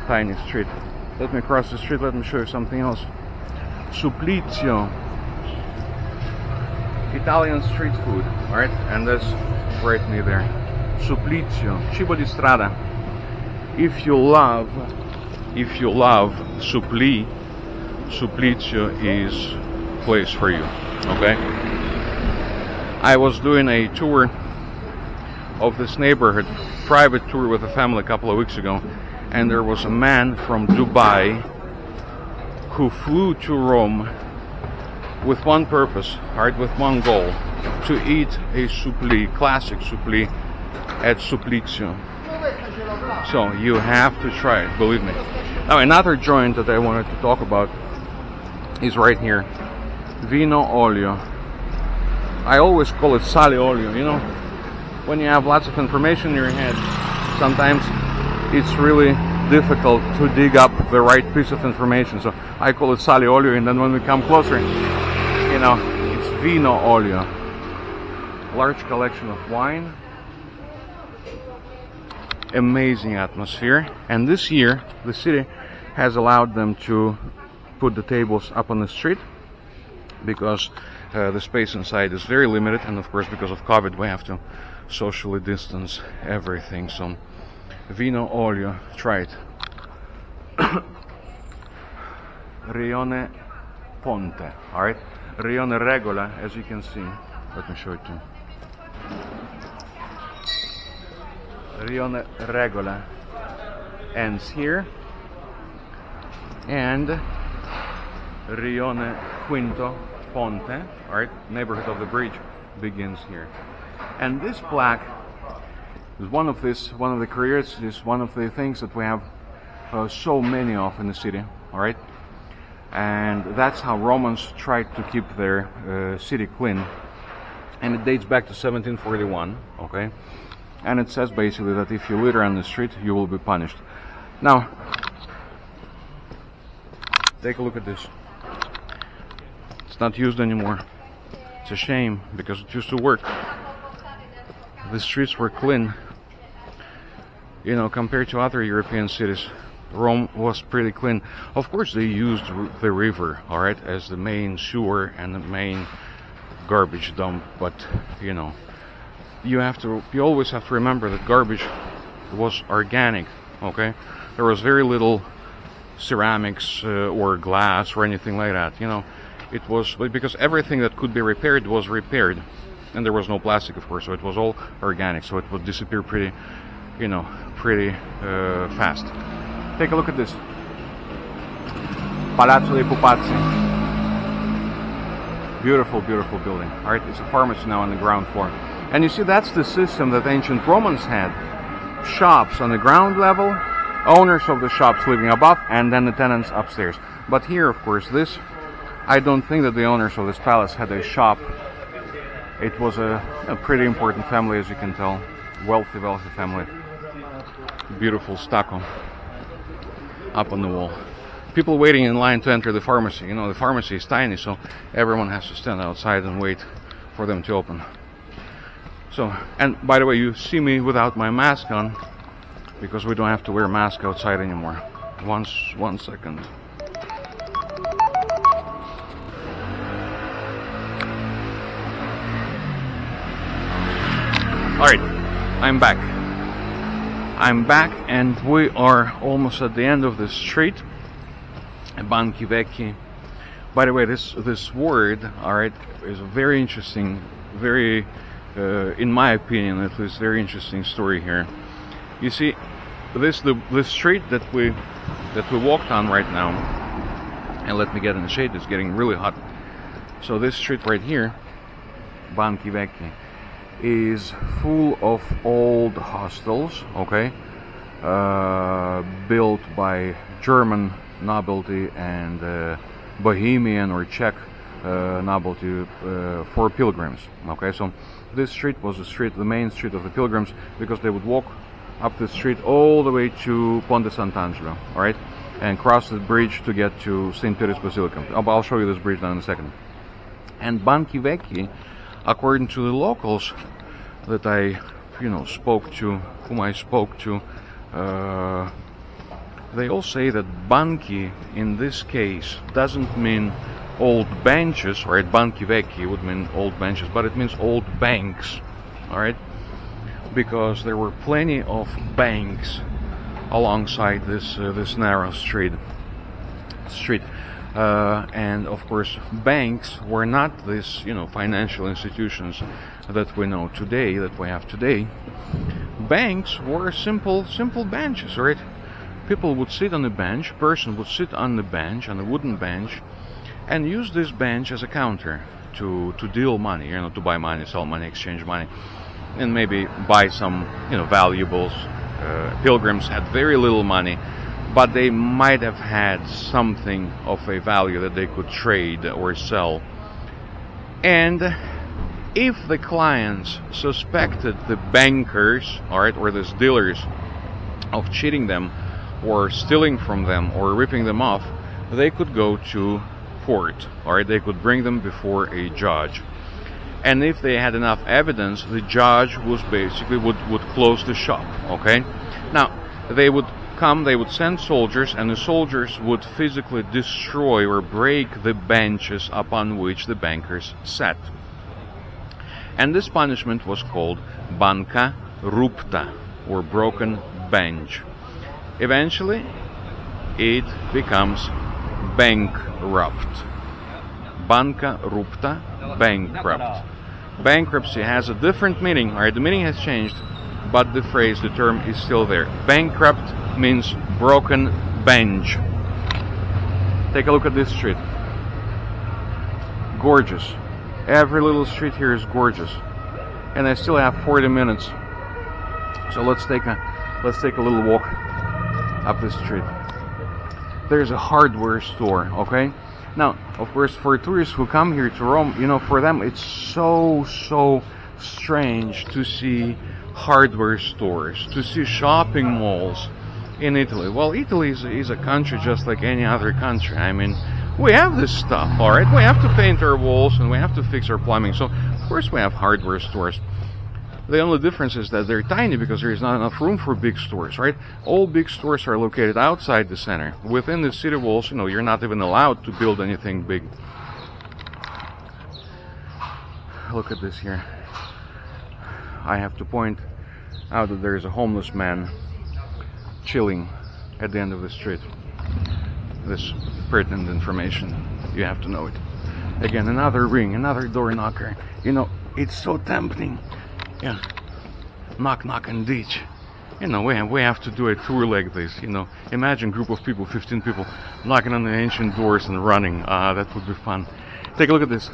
tiny street. Let me cross the street, let me show you something else. Supplizio. Italian street food, alright? And that's right near there. Supplizio, cibo di strada. If you love suppli, Supplizio is place for you, okay? I was doing a tour of this neighborhood, private tour with a family a couple of weeks ago, and there was a man from Dubai who flew to Rome with one purpose, right, with one goal, to eat a suppli, classic suppli at Supplizio. So you have to try it, believe me. Now another joint that I wanted to talk about is right here, Vino Olio. I always call it Sale Olio, you know. When you have lots of information in your head, sometimes it's really difficult to dig up the right piece of information. So I call it Sale Olio, and then when we come closer, you know, it's Vino Olio. Large collection of wine. Amazing atmosphere. And this year, the city has allowed them to put the tables up on the street because the space inside is very limited, and of course because of COVID we have to socially distance everything. So Vino Olio, try it. Rione Ponte, alright? Rione Regola, as you can see. Let me show it to you. Rione Regola ends here, and Rione Quinto Ponte, alright, neighborhood of the bridge, begins here. And this plaque is one of the careers, is one of the things that we have so many of in the city, alright? And that's how Romans tried to keep their city clean. And it dates back to 1741, okay? And it says basically that if you litter on the street, you will be punished. Now, take a look at this. It's not used anymore. It's a shame, because it used to work. The streets were clean. You know, compared to other European cities, Rome was pretty clean. Of course, they used the river, all right, as the main sewer and the main garbage dump, but, you know, you always have to remember that garbage was organic, okay? There was very little ceramics or glass or anything like that, you know. It was because everything that could be repaired was repaired, and there was no plastic, of course, so it was all organic, so it would disappear pretty, you know, pretty fast. Take a look at this. Palazzo dei Pupazzi. Beautiful, beautiful building. All right, it's a pharmacy now on the ground floor. And you see, that's the system that ancient Romans had. Shops on the ground level, owners of the shops living above, and then the tenants upstairs. But here, of course, this, I don't think that the owners of this palace had a shop. It was a pretty important family, as you can tell. Wealthy, wealthy family. Beautiful stucco up on the wall. People waiting in line to enter the pharmacy. You know, the pharmacy is tiny, so everyone has to stand outside and wait for them to open. So, and by the way, you see me without my mask on, because we don't have to wear masks outside anymore. One second. Alright, I'm back. I'm back, and we are almost at the end of this street. Banchi Vecchi. By the way, this word, alright, is a very interesting, very... in my opinion, at least, very interesting story here. You see, this street that we walked on right now, and let me get in the shade, it's getting really hot. So this street right here, Banchi Vecchi, is full of old hostels, okay, built by German nobility and Bohemian or Czech nobility for pilgrims, okay? So this street was the main street of the pilgrims, because they would walk up the street all the way to Ponte Sant'Angelo, all right, and cross the bridge to get to St. Peter's Basilica. I'll show you this bridge down in a second. And Banchi Vecchi, according to the locals that I, you know, spoke to, they all say that Banchi in this case doesn't mean old benches, right? Banchi Vecchi would mean old benches, but it means old banks, all right? Because there were plenty of banks alongside this narrow street, and of course, banks were not this, you know, financial institutions that we know today, that we have today. Banks were simple benches, right? People would sit on the bench, person would sit on the bench, on a wooden bench, and use this bench as a counter to deal money, you know, to buy money, sell money, exchange money, and maybe buy some, you know, valuables. Pilgrims had very little money, but they might have had something of a value that they could trade or sell. And if the clients suspected the bankers, all right, or these dealers of cheating them or stealing from them or ripping them off, they could go to court, all right, they could bring them before a judge, and if they had enough evidence, the judge was basically would close the shop, okay? Now, they would come, they would send soldiers, and the soldiers would physically destroy or break the benches upon which the bankers sat. And this punishment was called banca rupta, or broken bench. Eventually, it becomes bankrupt. Banca rupta, bankrupt. Bankruptcy has a different meaning, alright, the meaning has changed, but the phrase, the term is still there. Bankrupt means broken bench. Take a look at this street. Gorgeous. Every little street here is gorgeous. And I still have 40 minutes. So let's take a little walk up this street. There's a hardware store, okay? Now, of course, for tourists who come here to Rome, you know, for them it's so strange to see hardware stores, to see shopping malls in Italy. Well, Italy is a country just like any other country. I mean, we have this stuff, all right? We have to paint our walls and we have to fix our plumbing. So, of course, we have hardware stores. The only difference is that they're tiny because there is not enough room for big stores, right? All big stores are located outside the center. Within the city walls, you know, you're not even allowed to build anything big. Look at this here. I have to point out that there is a homeless man chilling at the end of the street. This pertinent information, you have to know it. Again, another ring, another door knocker. You know, it's so tempting. Yeah, knock knock and ditch. You know, we have to do a tour like this. You know, imagine a group of people, 15 people, knocking on the ancient doors and running. That would be fun. Take a look at this.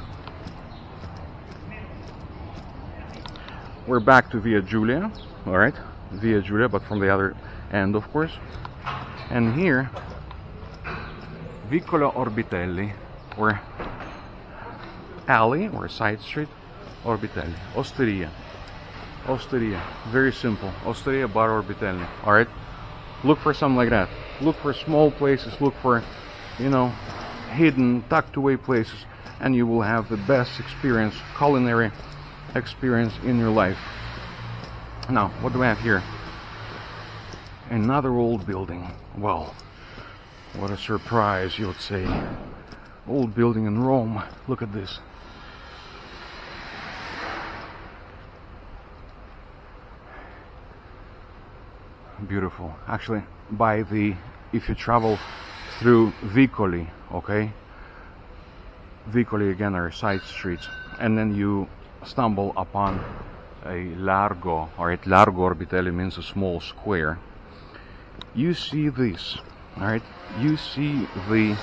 We're back to Via Giulia, all right? Via Giulia, but from the other end, of course. And here, Vicolo Orbitelli, or alley, or side street, Orbitelli, Osteria. Osteria, very simple. Osteria Bar Orbitelli, all right? Look for something like that. Look for small places, look for, you know, hidden, tucked away places, and you will have the best experience, culinary experience in your life. Now, what do we have here? Another old building. Well, what a surprise, you would say. Old building in Rome. Look at this. Beautiful. Actually, by the, if you travel through Vicoli, okay? Vicoli again are side streets, and then you stumble upon a largo, or at largo Orbitelli means a small square. You see this, all right? You see the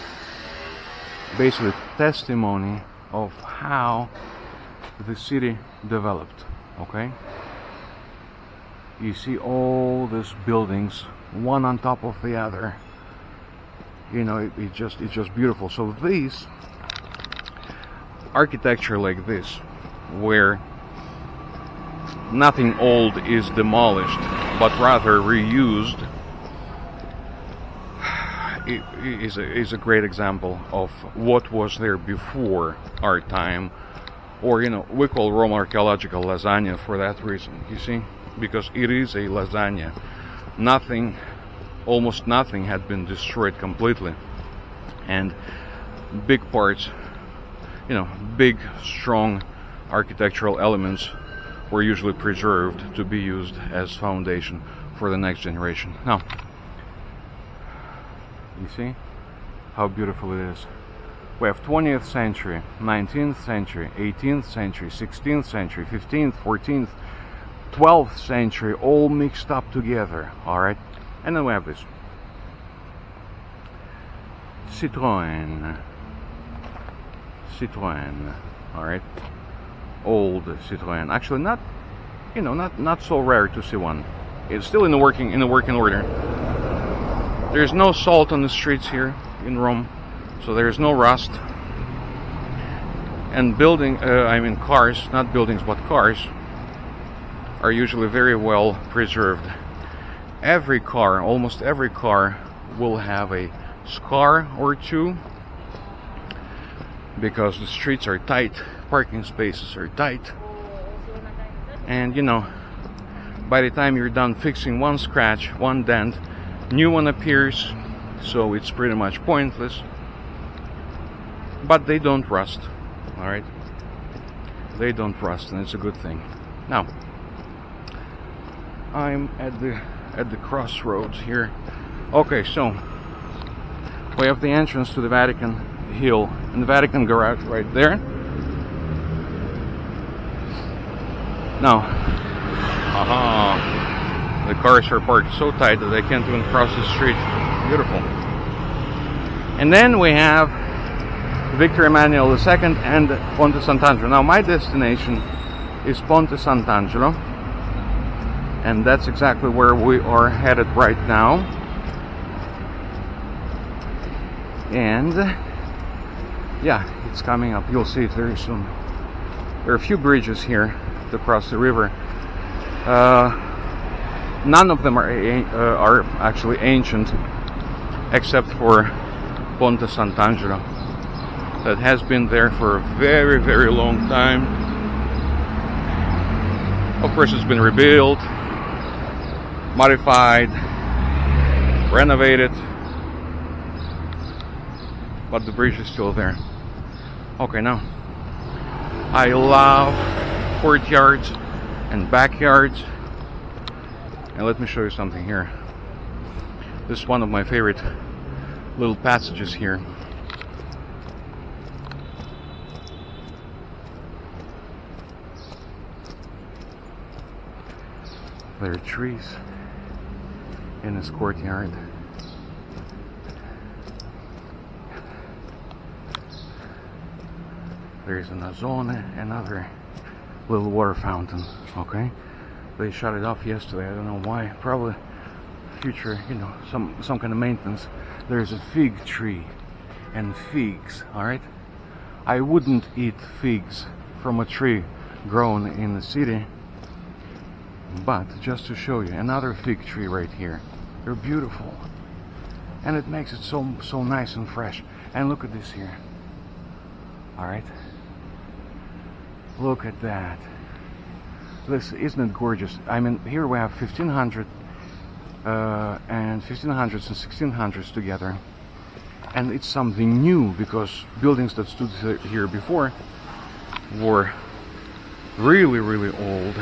basically testimony of how the city developed, okay? You see all these buildings, one on top of the other. You know, it's just beautiful. So this architecture like this, where nothing old is demolished but rather reused, is a great example of what was there before our time. Or, you know, we call Rome archaeological lasagna for that reason, you see, because it is a lasagna. Nothing, almost nothing, had been destroyed completely, and big parts, you know, big strong architectural elements were usually preserved to be used as foundation for the next generation. Now, you see how beautiful it is. We have 20th century, 19th century, 18th century, 16th century, 15th, 14th, 12th century, all mixed up together, all right? And then we have this. Citroën. Citroën, all right? Old Citroën, actually not, you know, not so rare to see one. It's still in the working order. There's no salt on the streets here in Rome, so there's no rust. And cars, not buildings, but cars are usually very well preserved. Every car, almost every car, will have a scar or two, because the streets are tight, parking spaces are tight, and you know, by the time you're done fixing one scratch, one dent, new one appears, so it's pretty much pointless. But they don't rust, alright? They don't rust, and it's a good thing. Now, I'm at the crossroads here. Okay, so we have the entrance to the Vatican Hill and the Vatican garage right there. Now, the cars are parked so tight that they can't even cross the street. Beautiful. And then we have Victor Emmanuel II and Ponte Sant'Angelo. Now, my destination is Ponte Sant'Angelo, and that's exactly where we are headed right now. And yeah, it's coming up. You'll see it very soon. There are a few bridges here to cross the river. None of them are actually ancient, except for Ponte Sant'Angelo. That has been there for a very, very long time. Of course, it's been rebuilt, modified, renovated, but the bridge is still there. Okay, now, I love courtyards and backyards. And let me show you something here. This is one of my favorite little passages here. There are trees in this courtyard. There's an Azone, another little water fountain. Okay, they shut it off yesterday. I don't know why. Probably future, you know, some kind of maintenance. There's a fig tree and figs. All right, I wouldn't eat figs from a tree grown in the city. But just to show you, another fig tree right here. They're beautiful, and it makes it so nice and fresh. And look at this here. All right, look at that. This isn't it gorgeous? I mean, here we have 1500 and 1500s and 1600s together, and it's something new because buildings that stood here before were really, really old.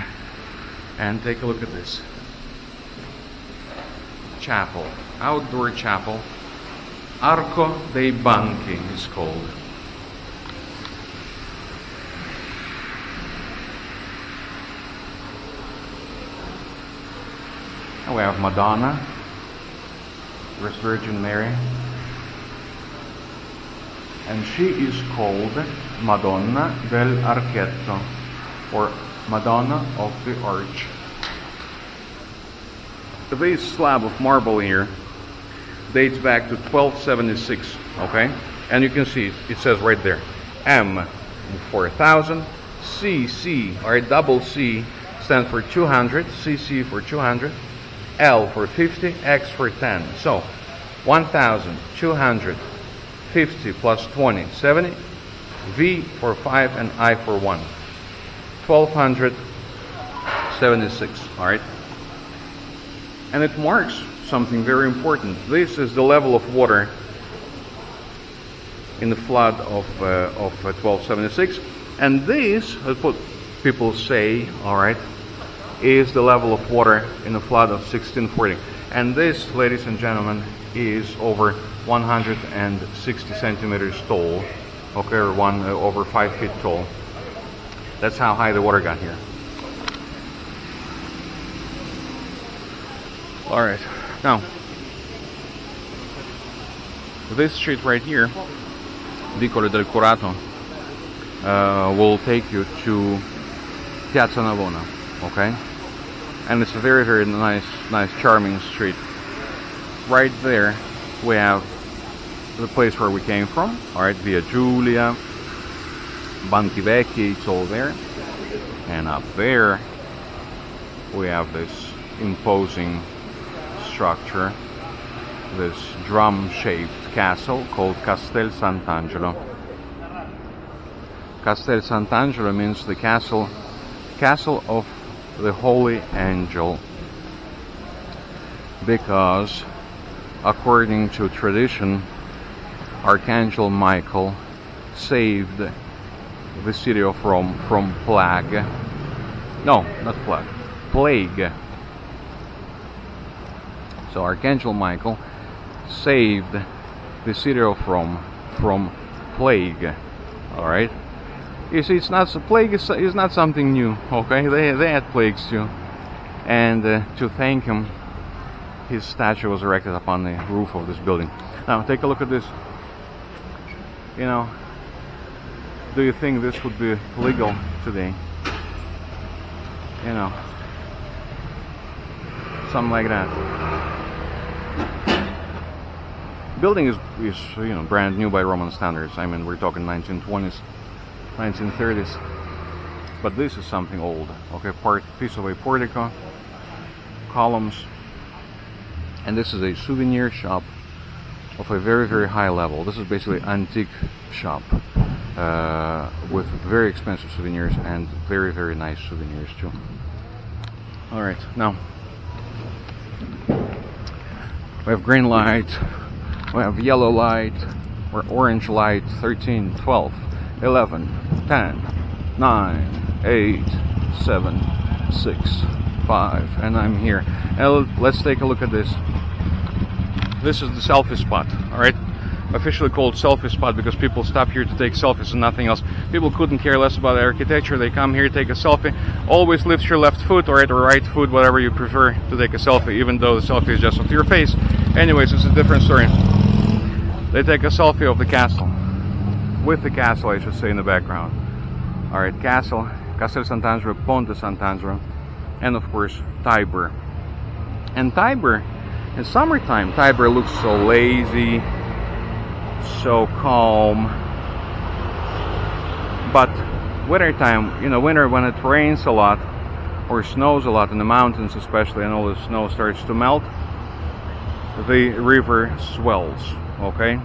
And take a look at this chapel, outdoor chapel, Arco dei Banchi is called. And we have Madonna, First Virgin Mary, and she is called Madonna del Archetto, or Madonna of the Arch. This slab of marble here dates back to 1276, okay? And you can see it says right there, M for 1000, CC, or double C stands for 200, CC for 200, L for 50, X for 10. So 1,250 plus 20, 70, V for 5 and I for 1. 1276, all right? And it marks something very important. This is the level of water in the flood of 1276, and this, that's what people say, all right, is the level of water in the flood of 1640. And this, ladies and gentlemen, is over 160 centimeters tall, okay, or over 5 feet tall. That's how high the water got here. All right, now, this street right here, Vicolo del Curato, will take you to Piazza Navona, okay? And it's a very, very nice, charming street. Right there, we have the place where we came from, all right, Via Giulia, Banchi Vecchi, it's all there. And up there we have this imposing structure, this drum-shaped castle called Castel Sant'Angelo. Castel Sant'Angelo means the castle of the Holy Angel, because according to tradition, Archangel Michael saved the city of Rome from plague. No, not plague. Plague. So Archangel Michael saved the city of Rome from plague. Alright? You see, it's not plague is not something new, okay? They had plagues too. And to thank him, his statue was erected upon the roof of this building. Now, take a look at this. You know, do you think this would be legal today? You know, something like that. Building is you know, brand new by Roman standards. I mean, we're talking 1920s, 1930s. But this is something old. Okay, piece of a portico, columns, and this is a souvenir shop of a very, very high level. This is basically antique shop with very expensive souvenirs and very, very nice souvenirs too. All right, now we have green light, we have yellow light, or orange light. 13, 12, 11, 10, 9, 8, 7, 6, 5, and I'm here. Now let's take a look at this. This is the selfie spot, alright? Officially called selfie spot because people stop here to take selfies and nothing else. People couldn't care less about architecture. They come here, take a selfie. Always lift your left foot or right foot, whatever you prefer, to take a selfie, even though the selfie is just off your face. Anyways, it's a different story. They take a selfie of the castle. With the castle, I should say, in the background. Alright, castle, Castel Sant'Angelo, Ponte Sant'Angelo, and of course, Tiber. And Tiber, in summertime, Tiber looks so lazy, so calm. But wintertime, you know, winter when it rains a lot or snows a lot in the mountains, especially, and all the snow starts to melt, the river swells, okay,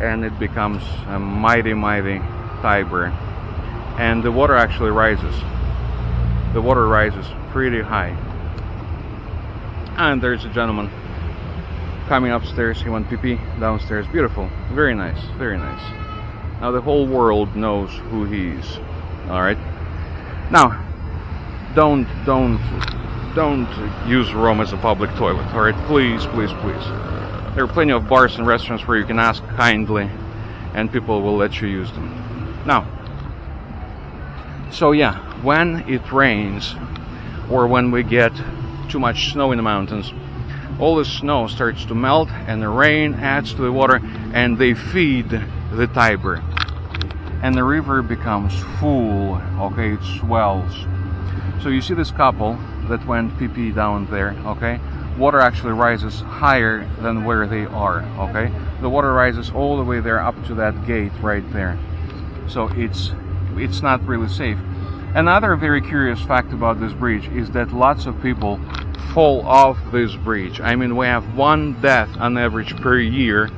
and it becomes a mighty, mighty Tiber, and the water actually rises. The water rises pretty high. And there's a gentleman coming upstairs. He went pee-pee downstairs. Beautiful. Very nice. Very nice. Now the whole world knows who he is. Alright? Now, don't use Rome as a public toilet. Alright? Please, please, please. There are plenty of bars and restaurants where you can ask kindly and people will let you use them. Now, so yeah, when it rains or when we get too much snow in the mountains, all the snow starts to melt and the rain adds to the water, and they feed the Tiber, and the river becomes full. Okay, it swells. So you see this couple that went pee-pee down there, okay, water actually rises higher than where they are, okay, the water rises all the way there up to that gate right there. So it's not really safe. Another very curious fact about this bridge is that lots of people fall off this bridge. I mean, we have one death on average per year,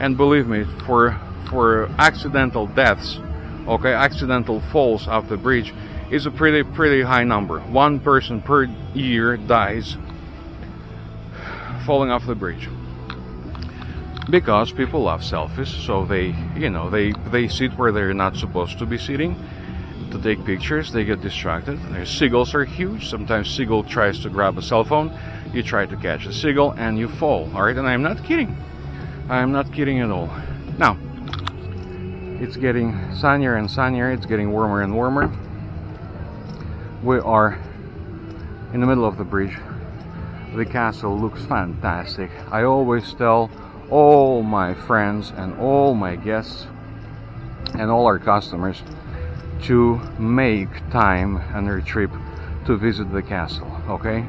and believe me, for accidental deaths, okay, accidental falls off the bridge is a pretty high number. One person per year dies falling off the bridge. Because people love selfies, so they, you know, they sit where they're not supposed to be sitting, to take pictures. They get distracted. Their seagulls are huge. Sometimes seagull tries to grab a cell phone, you try to catch a seagull and you fall. Alright, and I'm not kidding. I'm not kidding at all. Now, it's getting sunnier and sunnier. It's getting warmer and warmer. We are in the middle of the bridge. The castle looks fantastic. I always tell all my friends and all my guests and all our customers to make time on your trip to visit the castle, okay?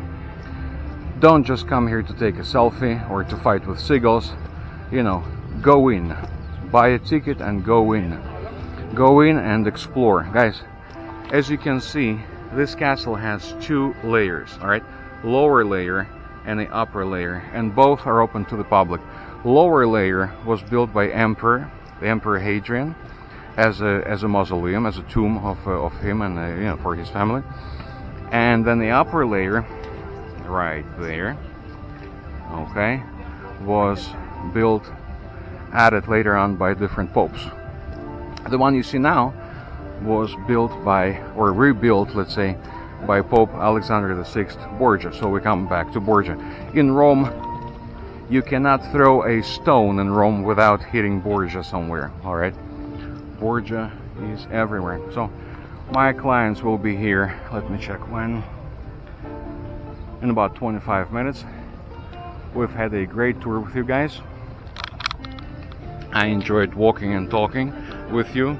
Don't just come here to take a selfie or to fight with seagulls. You know, go in, buy a ticket and go in. Go in and explore. Guys, as you can see, this castle has two layers, alright? Lower layer and the upper layer, and both are open to the public. Lower layer was built by Emperor, the Emperor Hadrian, as a mausoleum, as a tomb of him and you know, for his family. And then the upper layer right there, okay, was built, added later on by different popes. The one you see now was built by, or rebuilt, let's say, by Pope Alexander VI Borgia. So we come back to Borgia. In Rome, you cannot throw a stone in Rome without hitting Borgia somewhere, all right? Borgia is everywhere. So my clients will be here, let me check when, in about 25 minutes. We've had a great tour with you guys. I enjoyed walking and talking with you.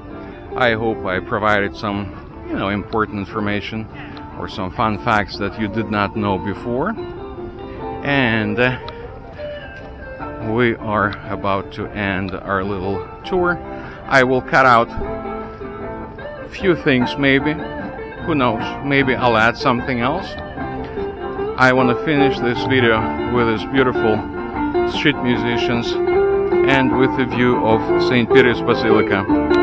I hope I provided some, you know, important information or some fun facts that you did not know before. And we are about to end our little tour. I will cut out a few things, maybe, who knows, maybe I'll add something else. I want to finish this video with these beautiful street musicians and with the view of St. Peter's Basilica.